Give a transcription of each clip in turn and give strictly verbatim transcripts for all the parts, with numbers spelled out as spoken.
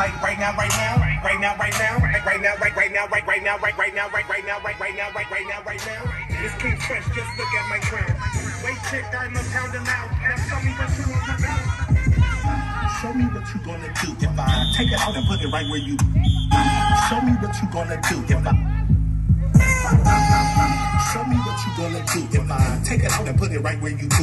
like right now, right now, right now, right now, right now, right right now, right right now, right right now, right right now, right right now, right right now, right now. It's King Fresh, just look at my crown. Wait, chick, I'm a pound and out. Now show me what you want to do. Show me what you gonna do if I take it out and put it right where you. Show me what you gonna do if I. Show me what you gonna do if I take it out and put it right where you do.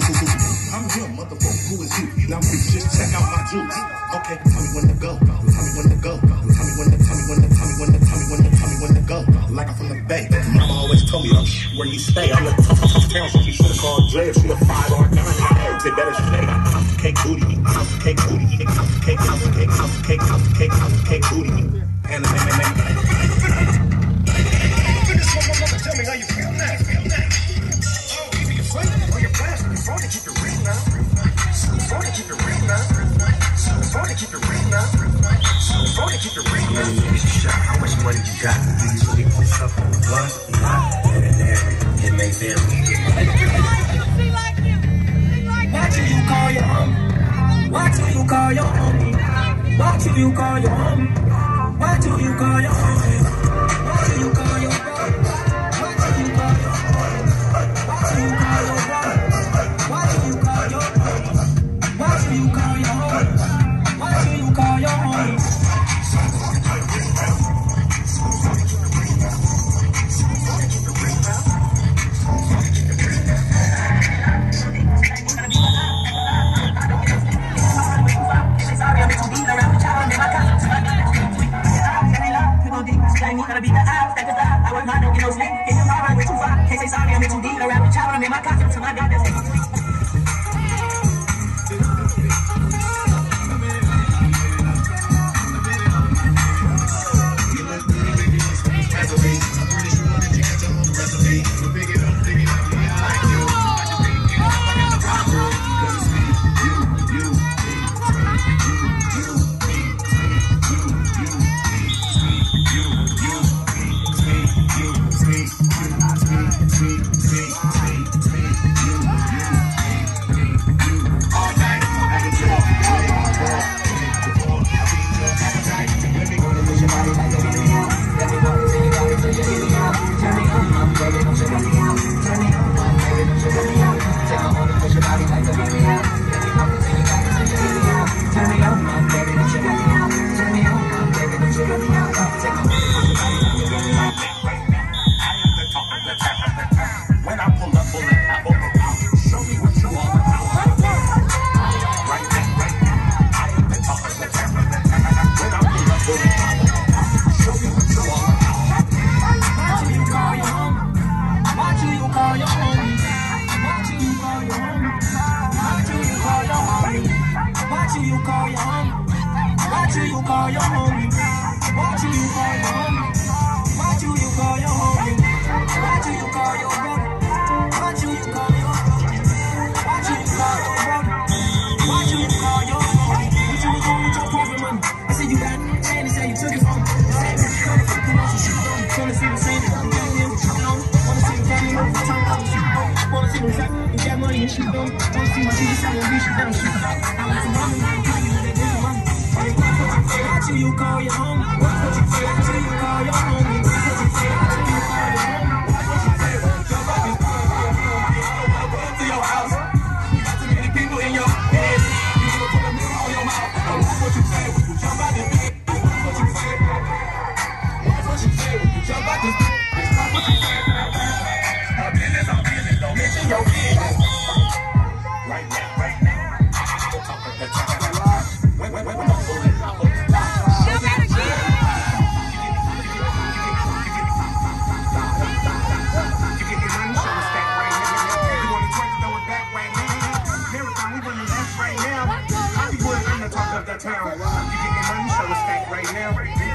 I'm here, motherfucker, who is you? Now please just check out my juice. Okay, tell me when to go, tell me when to go, tell me when to, tell me when to, tell me when to, tell me when to, tell me when to go. Like I'm from the Bay, mama always told me, don't sh where you stay. I'm the toughest town, so she should have called Dre. She a five R nine, I they better stay. Cake booty, cake booty, cake, cake, cake, cake, cake, cake booty. And and and tell me how you feel now. Oh, you be afraid. Oh, you're blasting. You're going to keep it real now. You're going to keep it real now. You're going to keep it real now. You're going to keep it real now. How much money you got? Do you really put something on the blunt? Nah, and then it may vary. Watch who you call your homie. Watch who you call your homie. Watch who you call your homie. Watch who you call your homie. Watch who you call your homie.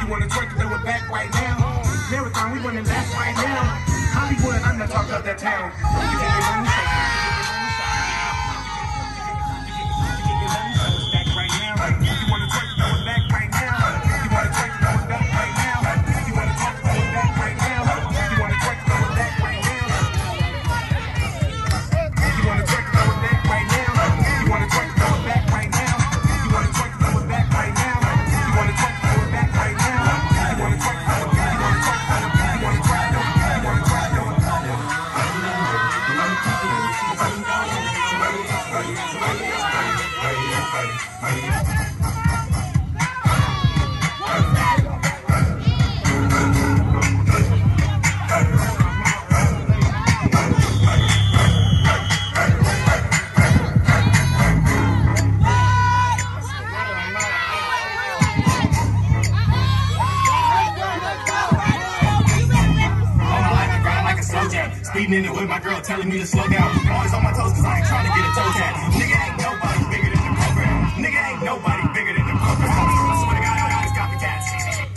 You wanna twerk, throw it back right now. You wanna twerk, throw it back right now. You wanna twerk, throw In it with my girl telling me to slow down. Always on my toes cause I ain't trying to get a toe tag. Nigga ain't nobody bigger than the program. Nigga ain't nobody bigger than the program. I swear to God, I always copy cats.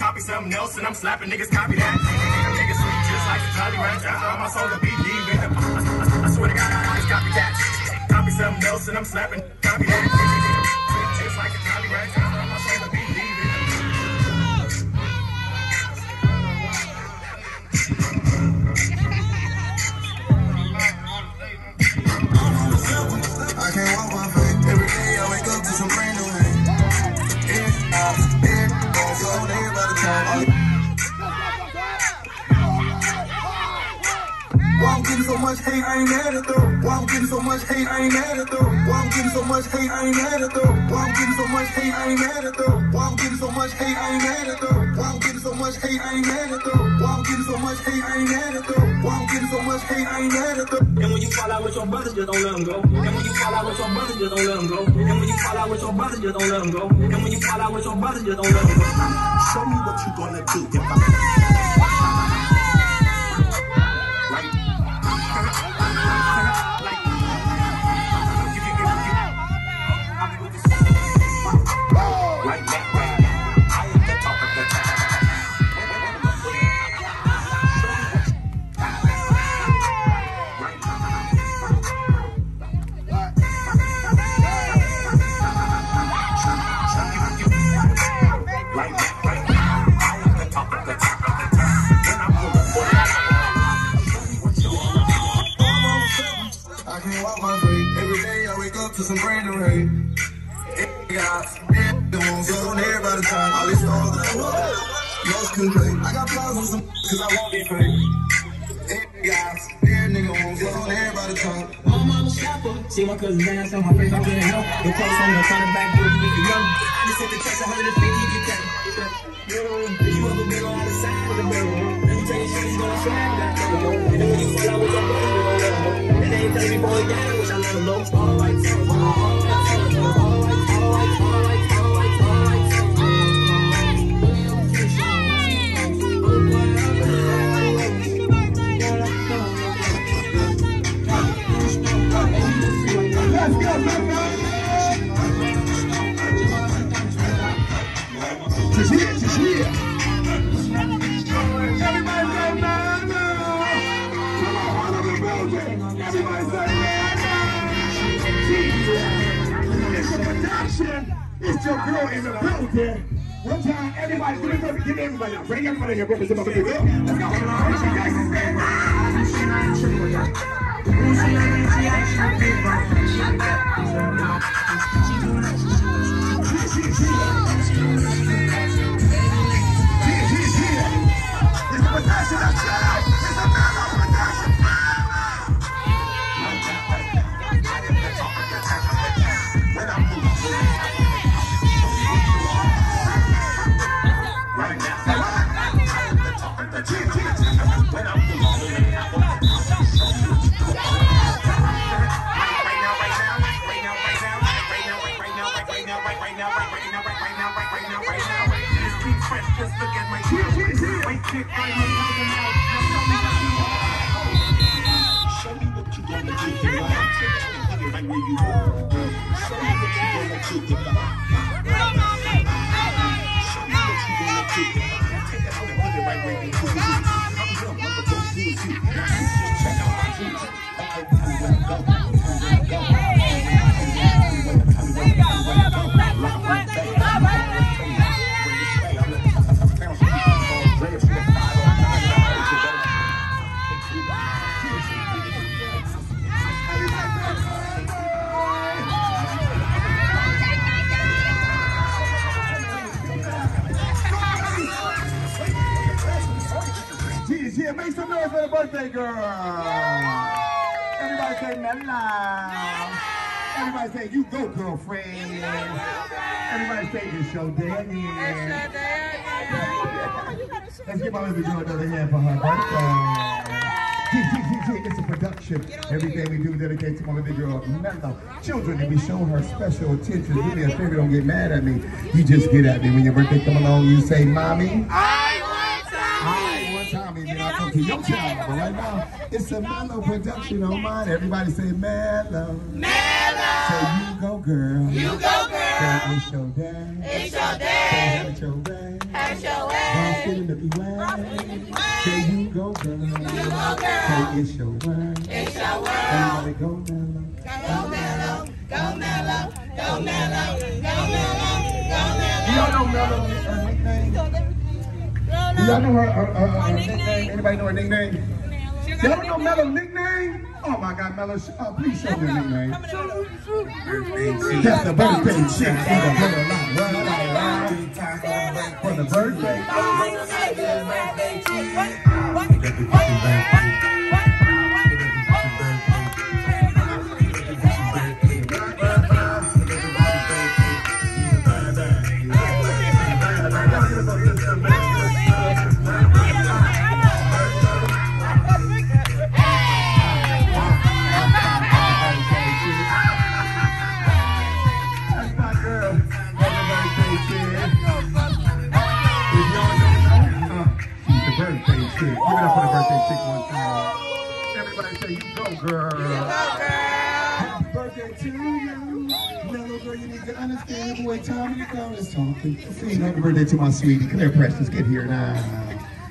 Copy something else and I'm slapping niggas, copy that. Niggas sweet just like the Jolly Rancher. All my soul to be deep in the I swear to God, I always copy cats. Copy something else and I'm slapping, copy that. Sweet just like the Jolly Rancher. All my soul to be deep. Why I'm getting so much hate, I ain't mad at though. Why I'm getting so much hate, I ain't mad at though. Why I'm getting so much hate, I ain't mad at though. Why I'm getting so much hate, I ain't mad at though. Why I'm getting so much hate, I ain't mad at though. Why I'm getting so much hate, I ain't mad at though. Why I'm getting so much hate, I ain't mad at though. Why I'm getting so much hate, I ain't mad at though. And when you fall out with your brothers, just don't let them go. And when you fall out with your brothers, just don't let them go. And when you fall out with your brothers, just don't let them go. And when you fall out with your brothers, just don't let them go. Show me what you gonna do if I. To some brand new hate. It got the ones that don't hear by the time. All these stars that I want, most can play. I got flaws with some cause I won't be fake. It got dead nigga ones that don't hear by the time. My mama's shopper. See my cousin's ass on my face, I'm getting help. The close on the front of back, boy, you need to know. I just hit the text, I heard it fifty, you can. You ever been on the side of the road? You take a shit, he's gonna slide back. And then when you fall out with your brother, and then you tell me, boy, down, I wish I let him know. All right, so. It's your girl in the building. One time, everybody, give everybody up. Bring everybody up. Let's go. It's a show me what you gonna do if I take you where you are. Show me what you gonna do if I take it out and put it right where you are. I'm young, but don't do you. Just check out my dreams. I tell you where to go. Where to go. Tell me where to go. Where to go. Like I'm saying. Make some noise for the birthday girl. Everybody say Sing aloud. Everybody say, you go, girlfriend. You go, girlfriend. Everybody say, it's your daddy. It's your daddy. Let's give my baby girl another hand for her birthday. G G G G, it's a production. Everything we do dedicated to my baby girl, Mello. Children, and we show her special attention. Do me a favor, don't get mad at me. You just get at me. When your birthday come along, you say, Mommy, I to your child, but right now, it's a Mello production on mine. Everybody say Mello. Mello. So you go, girl. You go, girl. Girl, it's your day. It's your day. It's your way. It's your way. Say you go, girl. You go, girl. Say it's your way. It's your way. Everybody go, Mello. Go, Mello. Go, Mello. Go, Mello. Go, Mello. You don't know Mello is her nickname? Y'all know her, her, her, her, her nickname? nickname? Anybody know her nickname? Y'all don't know Mello's nickname? Oh my God, Mello, uh, please show me her nickname. That's the birthday chick for the birthday. Tommy Clown is talking. Sing happy birthday to my sweetie. Come here, precious. Get here now.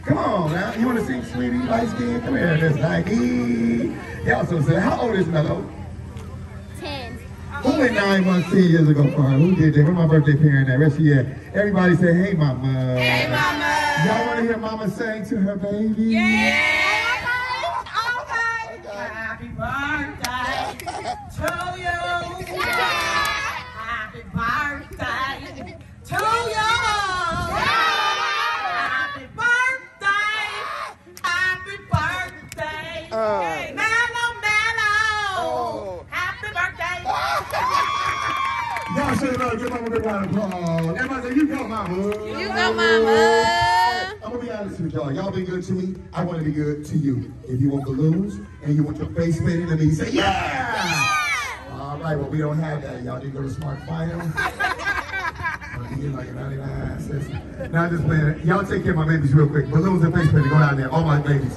Come on now. You want to sing, sweetie? Light skin. Come here. That's Nike. Y'all so say, how old is Mello? ten. Who went nine, one, ten years ago for her? Who did that? Where's my birthday parent at? Rest of you at? Everybody say, hey, mama. Hey, mama. Y'all want to hear mama sing to her baby? Yeah. Okay. Okay. Happy birthday to you. Yeah. Birthday to you. Happy birthday. Happy birthday. Uh, hey, Mello, Mello. Oh. Happy birthday. Y'all should know. Give mama a big round of applause. Everybody say, you go, mama. You go, mama. I'm going to be honest with y'all. Y'all been good to me. I want to be good to you. If you want balloons and you want your face painted, let me say, yeah. yeah. All right, well, we don't have that. Y'all didn't go to Smart Fire. Like ninety-nine cents. Now I'm just playing. Y'all take care of my babies real quick. Balloons and face paint, go down there. All my babies.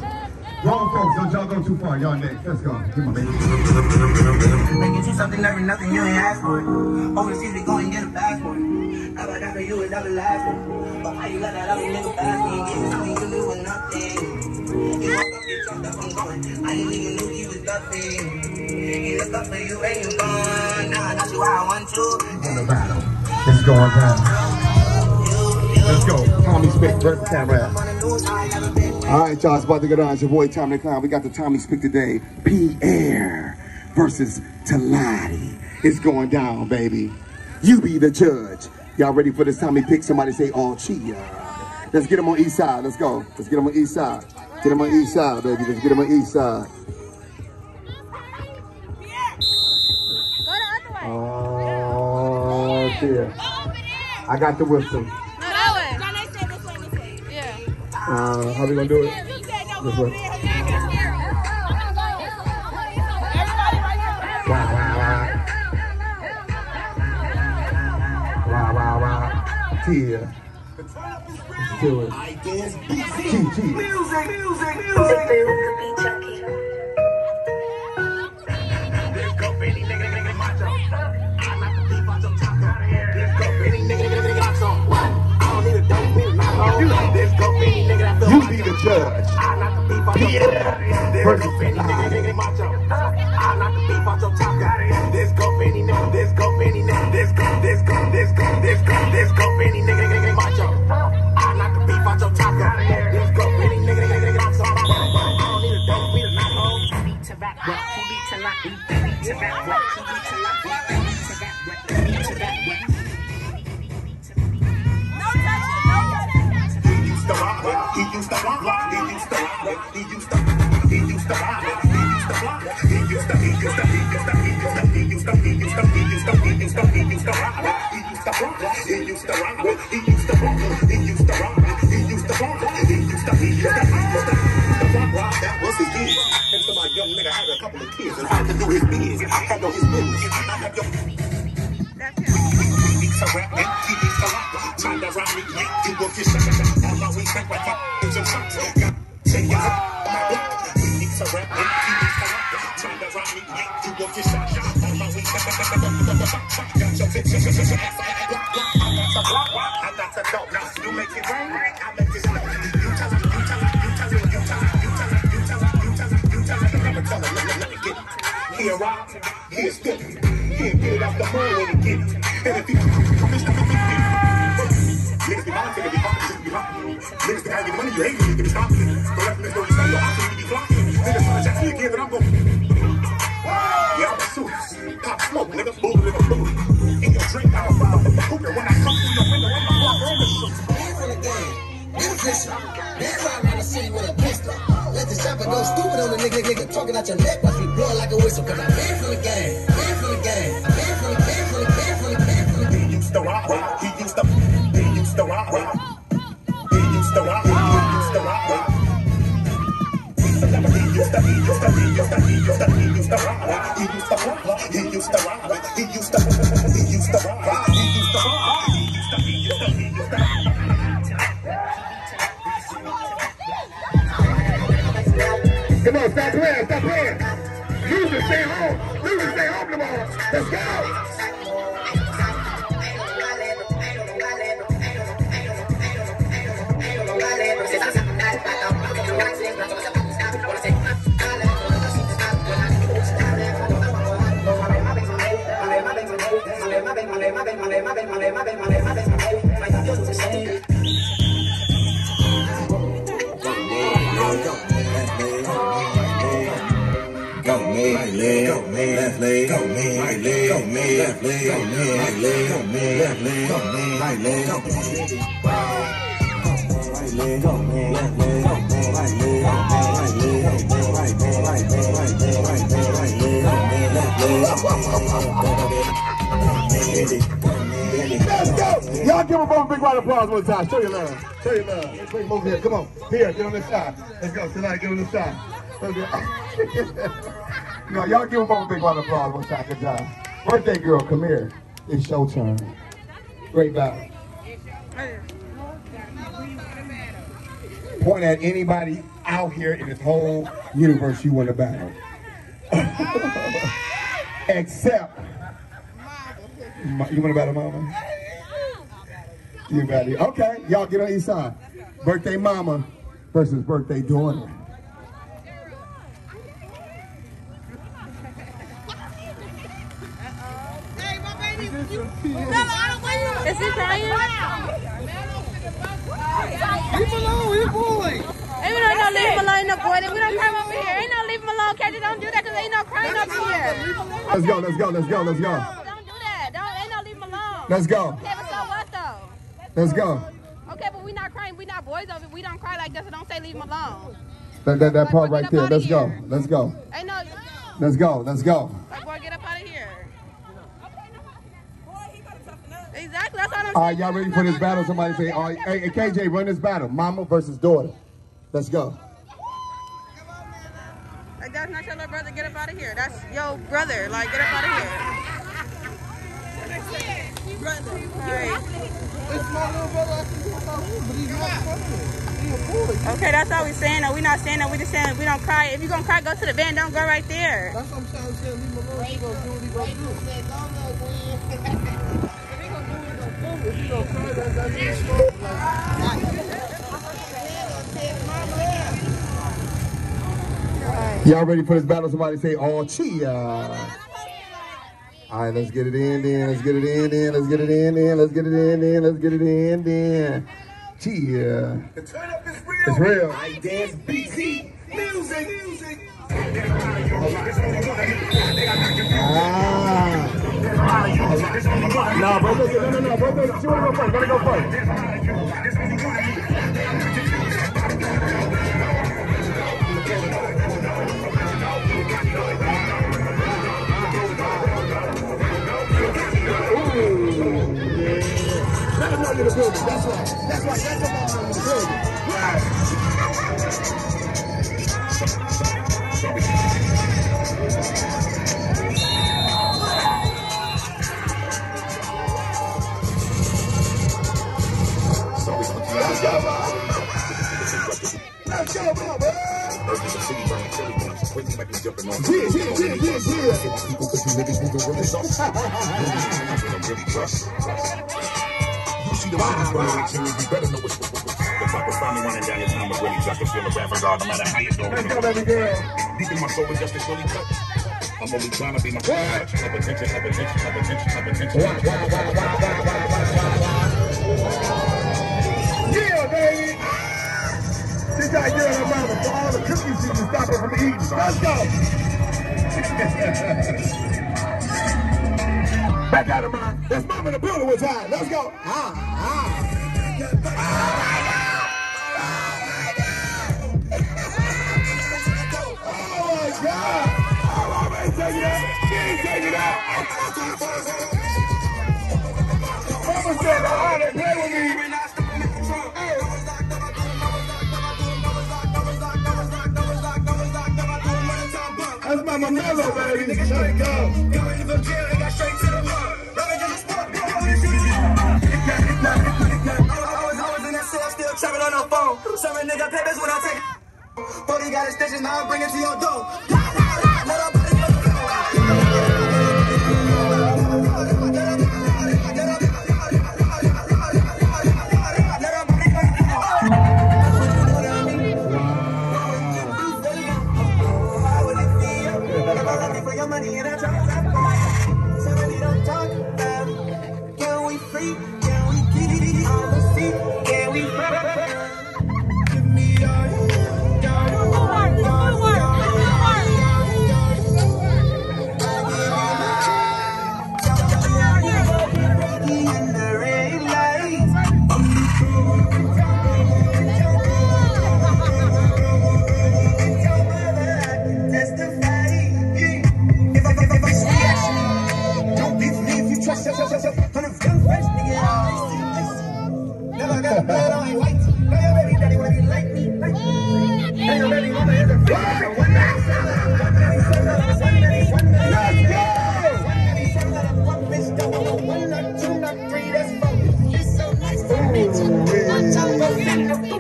Wrong folks, don't y'all go too far. Y'all next. Let's go. Give my baby. They get you something, never nothing, you ain't asked for it. Overseas, we go and get a passport. Now I got for you, it's not the last one. But why you let that other nigga pass me? You tell me you doing nothing. You want to be drunk up, I'm going. I ain't even knew you was nothing. You look up for you and you gone. Now I got you how I want to. In the battle, it's going down. Let's go. Tommy Spick, birthday time round. All right, y'all, it's about to go down. It's your boy, Tommy Clown. We got the Tommy Spick today. Pierre versus Talati. It's going down, baby. You be the judge. Y'all ready for this Tommy pick? Somebody say, oh, cheer. Let's get him on east side. Let's go. Let's get him on east side. Get him on east side, baby. Let's get him on east side. Oh, dear. I got the whistle. No, that way. Yeah. Uh, how we going to do it? This way. Wow, wow, wow. Wow, wow, wow. Dear. Let's do it. Gee, gee. Music, music, music. You be the judge. Pierre versus Talati. He used to block, he used to block, he used to, he used to block, he used to block, he used to, he used to. used to rock me, he used to rock me, he used to rock me, he used to rock me, he used to, he used to, he used to, that was his gig. And so my young nigga had a couple of kids and I could do his biz, I had no his business, I had no his business. That's him. He used to rap me, he used to rock me, trying to rock me, make you work your shit, all I always think like fuck, it's your shot, got to your shot. He used to rap me, he used to rock me, trying to rock me, make you work your shot, all I always think like fuck, got your bitch, ass. I'm not a dog, now you make it rain, I make this dog. You tell him, you tell him, you tell him, you tell him, you tell him, you tell him, you tell him, you tell him, never tell him, never let it get it. He'll rob, he'll stick, he'll get it off the moon when he get it. And if he comes to me, niggas be monitoring, they be hopping, just be hopping. Niggas be having money, you hate me, you be stopping. The rest of them don't say, yo, I think you be blocking. Niggas trying to jack me again, but I'm going to. Yeah, I'm suits, pop smoke, nigga, boom, nigga, boom. In your drink, I'll follow the hooker. When I come through your window, I'm a rock on the shoot. Hands on the game, new pistol. That's why I'm out of city with a pistol. Let the chopper go stupid on the nigga, nigga. Talking out your neck, watch me blow like a whistle. Cause I'm banned from the game, banned from the game. Banned from the, banned from the, banned from the, banned from the. He used to rock, he used to, he used to rock, he used to rock, he used to rock. He used to, he used to, he used to, he used to, he used to, he used to rock, he used to rock, he used to rock, he used to rock. He used to rock, he used to rock, he used to, he used to, he used to rock. Come on, stop playing, stop playing. Losers, stay home. Losers, stay home tomorrow. Let's go. Y'all give a big, big round of applause one time. Show your love. Show your love. Bring over here. Come on. Here, get on this side. Let's go. Tonight, get on this side. No, y'all give a big round of applause one time. Good job. Birthday girl, come here. It's your turn. Great battle. Point at anybody out here in this whole universe you want to battle. Except, mama. You want to battle mama? You ready? Okay, y'all get on each side. Birthday mama versus birthday daughter. Is it Brian? Leave him alone, he's a boy. Ain't no no leave him alone, no boy. We don't come over here. Ain't no leave him alone, Katie. Don't do that because ain't no crying over here. Okay. Let's go, let's go, let's go, let's go. Don't do that. Don't, ain't no leave him alone. Let's go. Okay, but so what though? Let's go. Okay, but we not crying. We not boys over. We don't cry like that, so don't say leave him alone. That, that, that part right there. Let's go. Let's go. Ain't no. Let's go, let's go. Like, boy, get up out of here. Exactly, that's what I'm saying. All right, y'all ready for this battle? Somebody say, all right, hey, K J, run this battle. Mama versus daughter. Let's go. Like, that's not your little brother. Get up out of here. That's your brother. Like, get up out of here. Brother. Right. It's my little brother. I can talk about him, but he's not brother. He's a boy. Okay, that's all we're saying. We're not saying that. We're just saying we don't cry. If you're going to cry, go to the van. Don't go right there. That's what I'm trying to say. Leave him alone. He's going to do what he's going to do. Y'all ready for this battle? Somebody say, oh, chia. All right, let's get it in, then. Let's get it in, then. Let's get it in, then. Let's get it in, then. Let's get it in, then. Chia. The turn up is real. It's real. I dance B C music. Music. Ah. No, bro, look, no, no, no, bro, look, she wanna go first, let her go first. Ooh, yeah. Let in the building. That's right. That's right. That's the bomb in the building. Right. Let's go, bomb, man. See the violence running in the you better know what's going on. The fuck is finally running down your time is really just to feel a rap regard, no matter how you're doing. Let's go, baby girl. Deep in my soul is just a slowly touch. I'm only trying to be my friend. Up attention, up attention, up attention, up attention. Watch, watch, watch, watch, watch, watch, watch, watch. Yeah, baby. This out here in the mountains for all the cookies you can stop her from eating. Let's go. Back out of mine. That's mom in the building with time. Let's go. Ah. Oh my God! Oh my God! Oh my God! Oh my God! He's taking it out. Mama said, "Oh, they play with me." That's my Manolo, baby. Let's go. Seven on the phone, seven nigga papers when I take forty got his stitches, now I bring it to your door. La, la, la, let her body go. Can we free? Can we keep?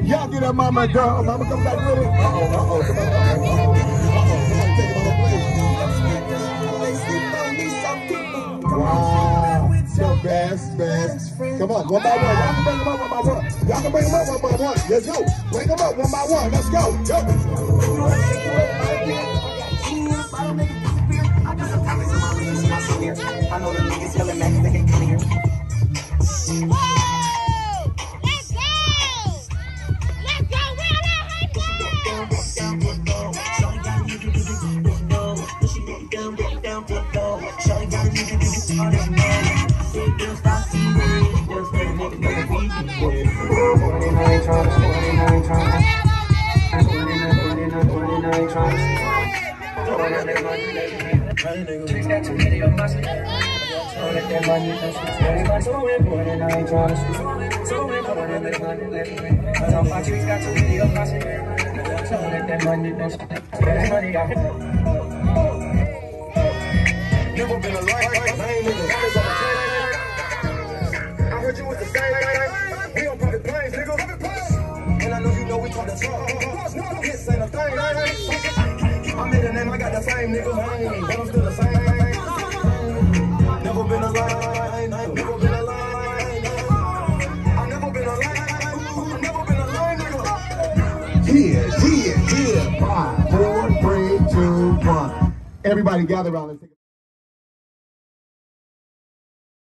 Y'all get that mama girl, mama come back with it. Uh-oh, uh-oh, uh-oh, uh-oh, uh-oh. Wow, the best, best. Come on, one by one, y'all can bring them up one by one. Y'all can bring them up one by one, let's go. Bring them up one by one, let's go. I know the niggas yelling at me, they can't come here. Never been a life like mine, nigga. I heard you was the same. We on private planes, nigga. And I know you know we tryna talk. This ain't a thing. I made a name, I got the fame, nigga. But I'm still the same. Never been a life. Everybody gather around and think